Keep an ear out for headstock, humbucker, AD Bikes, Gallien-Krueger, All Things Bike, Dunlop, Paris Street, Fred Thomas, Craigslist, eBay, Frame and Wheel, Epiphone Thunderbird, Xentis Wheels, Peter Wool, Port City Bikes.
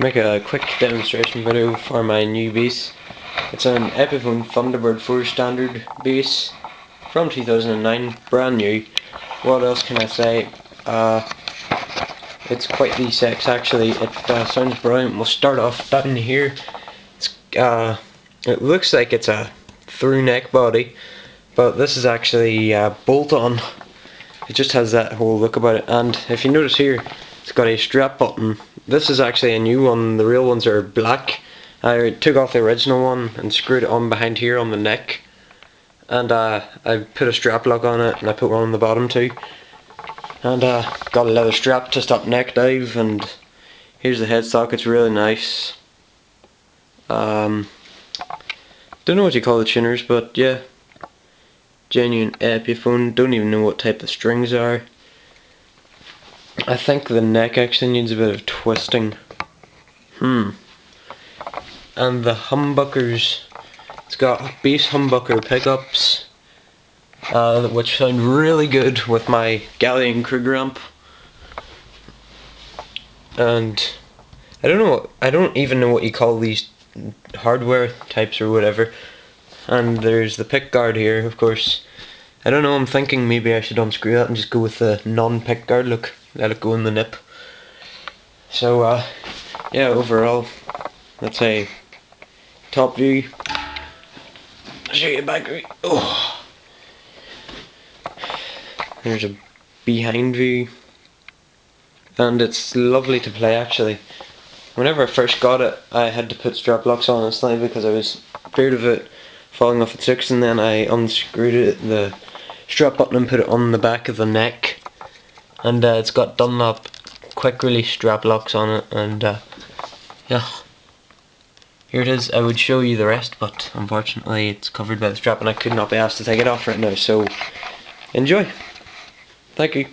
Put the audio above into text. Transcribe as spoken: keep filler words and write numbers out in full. make a quick demonstration video for my new bass. It's an Epiphone Thunderbird four standard bass from two thousand nine, brand new. What else can I say? Uh, it's quite the sex actually. It uh, sounds brilliant. We'll start off down here. It's, uh, it looks like it's a through neck body, but this is actually uh, bolt on. It just has that whole look about it, and if you notice here, it's got a strap button. This is actually a new one. The real ones are black. I took off the original one and screwed it on behind here on the neck, and uh, I put a strap lock on it, and I put one on the bottom too, and uh, got a leather strap to stop neck dive. And here's the headstock. It's really nice. Um, don't know what you call the tuners, but yeah, genuine Epiphone. Don't even know what type the strings are. I think the neck actually needs a bit of twisting. Hmm. And the humbuckers. It's got bass humbucker pickups, uh, which sound really good with my Gallien-Krueger amp. And I don't know. What, I don't even know what you call these hardware types or whatever. And there's the pick guard here, of course. I don't know, I'm thinking maybe I should unscrew that and just go with the non-pick guard look. Let it go in the nip. So, uh, yeah, overall, that's a top view. I'll show you a back view. Oh. There's a behind view. And it's lovely to play, actually. Whenever I first got it, I had to put strap locks on it slightly because I was scared of it falling off at six, and then I unscrewed it, the strap button, and put it on the back of the neck. And uh, it's got Dunlop quick release strap locks on it, and uh, yeah, here it is. I would show you the rest, but unfortunately it's covered by the strap and I could not be asked to take it off right now, so enjoy. Thank you.